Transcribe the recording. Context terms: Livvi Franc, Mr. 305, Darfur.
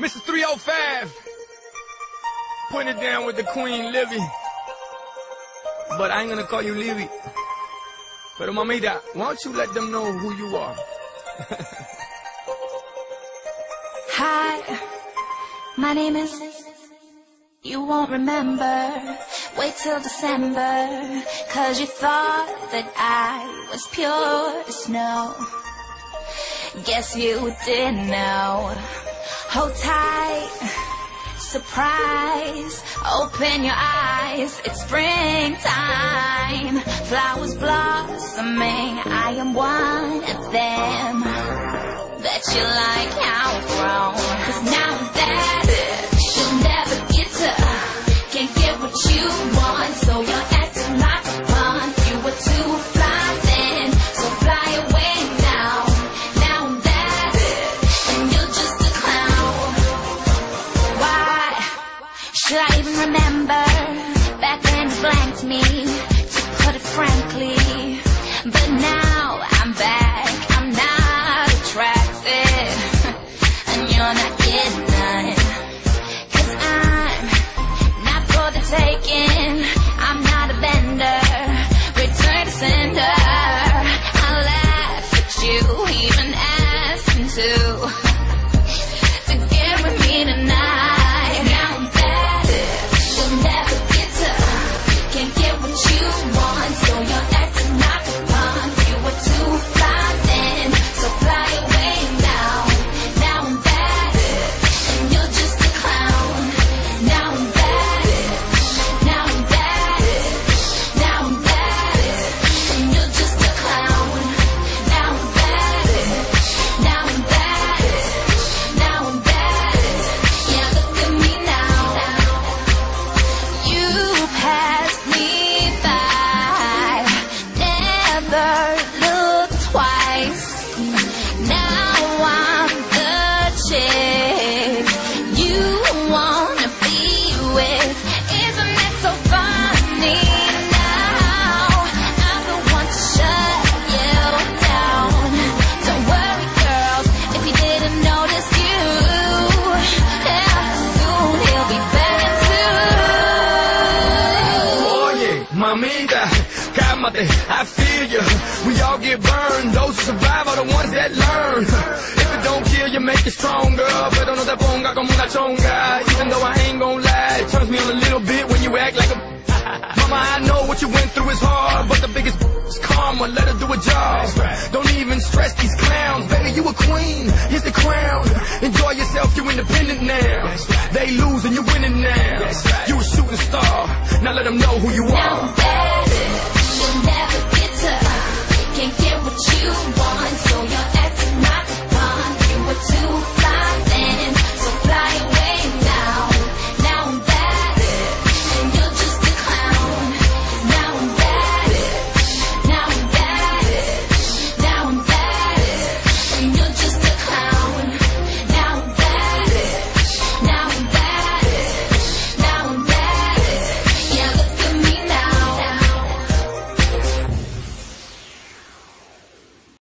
Mr. 305, putting it down with the queen, Livvi. But I ain't gonna call you Livvi. Pero mamita, why don't you let them know who you are? Hi, my name is... You won't remember, wait till December, 'cause you thought that I was pure as snow. Guess you didn't know. Hold tight, surprise, open your eyes, it's springtime. Flowers blossoming, I am one of them that you like outgrown. 'Cause now that bitch, you'll never get to, can't get what you want, so you're acting like a punk. You were too fly then, so fly away now. Now that bitch, and you're just a clown. Why should I even remember back when you blanked me, to put it frankly? But now I'm back, I'm not attracted, and you're not getting none. 'Cause I'm not for the taking, I'm not a bender, return to sender. I laugh at you, even asking to get with me tonight. Now that bitch, you'll never get to, can't get what you want, so you're acting like a punk. You were too fly then, so fly away now. Now I'm that bitch, and you're just a clown. Now I'm that bitch, now I'm that bitch, now I'm that bitch, and you're just a clown. Now I'm that bitch, now I'm that bitch, now I'm that bitch. Yeah, look at me now. You passed me by, never looked twice. Now I'm the chick you wanna be with. Isn't that so funny now? I'm the one to shut you down. Don't worry, girls, if he didn't notice you. Yeah, soon he'll be back too. Oye, mamita, cálmate, I feel you. We all get burned. Those who survive are the ones that learn. If it don't kill you, make it stronger. Pero no te ponga como una chonga. Even though I ain't gon' lie, it turns me on a little bit when you act like a... Mama, I know what you went through is hard, but the biggest is karma. Let her do a job. Don't even stress these clowns. Baby, you a queen. Here's the crown. Enjoy yourself. You independent now. They losing. You winning now. You a shooting star. Now let them know who you are.